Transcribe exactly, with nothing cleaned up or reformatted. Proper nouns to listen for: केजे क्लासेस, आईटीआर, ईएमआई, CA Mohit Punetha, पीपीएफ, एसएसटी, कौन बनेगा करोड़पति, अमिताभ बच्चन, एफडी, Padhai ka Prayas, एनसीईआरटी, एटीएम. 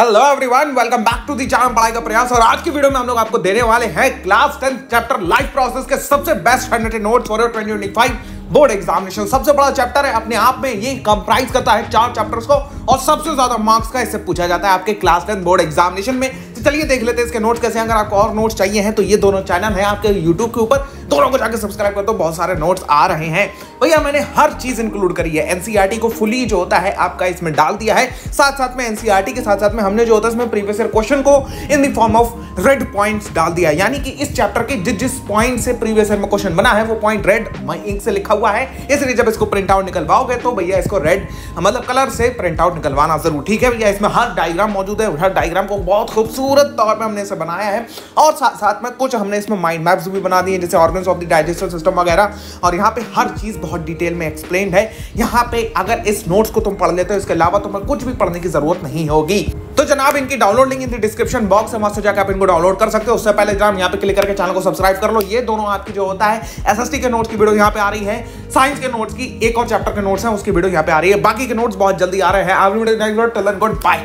Hello everyone, welcome back to the channel पढ़ाई का प्रयास। और आज की वीडियो में हम लोग आपको देने वाले हैं class tenth chapter life process के सबसे best hundred notes for your twenty twenty five board examination. सबसे बड़ा चैप्टर है अपने आप में, ये कंप्राइज करता है चार चैप्टर्स को और सबसे ज्यादा मार्क्स का इससे पूछा जाता है आपके क्लास टेंथ बोर्ड एग्जामिनेशन में। तो चलिए देख लेते हैं इसके नोट्स कैसे हैं। अगर आपको और नोट्स चाहिए हैं तो ये दोनों चैनल हैं आपके यूट्यूब के ऊपर, दोनों को जाकर सब्सक्राइब कर दो। तो बहुत सारे नोट्स आ रहे हैं भैया, मैंने हर चीज इंक्लूड करी है। एनसीईआरटी को फुली जो होता है आपका इसमें डाल दिया है, साथ साथ में एनसीईआरटी के साथ साथ में हमने जो होता है इसमें प्रीवियस ईयर क्वेश्चन को in the form of red points डाल दिया है। यानी कि इस चैप्टर के जिस जिस पॉइंट से प्रीवियस ईयर में क्वेश्चन बना है वो पॉइंट रेड इंक से लिखा हुआ है, इसलिए जब इसको प्रिंट आउट निकलवाओगे तो भैया इसको रेड मतलब कलर से प्रिंट आउट निकलवाना जरूर, ठीक है भैया। इसमें हर डायग्राम मौजूद है, हर डायग्राम को बहुत खूबसूरत तौर पर हमने इसे बनाया है और साथ साथ में कुछ हमने इसमें माइंड मैप्स भी बना दिए, जैसे organs of the digestive system वगैरह। और यहाँ पे हर चीज बहुत डिटेल में एक्सप्लेन्ड है। यहाँ पे अगर इस नोट्स को तुम पढ़ लेते हो, इसके अलावा तुम्हें कुछ भी पढ़ने की जरूरत नहीं होगी। तो जनाब इनकी download link in the description box है, वहां से जाकर आप इनको डाउनलोड कर सकते हो। उससे पहले जनाब यहाँ पे क्लिक करके चैनल को सब्सक्राइब कर लो। ये दोनों आपकी जो होता है एसएसटी के नोट्स की वीडियो यहाँ पे आ रही है, साइंस के नोट्स की एक और चैप्टर के नोट्स हैं उसकी वीडियो यहाँ पे आ रही है, बाकी के नोट्स बहुत जल्दी आ रहे हैं।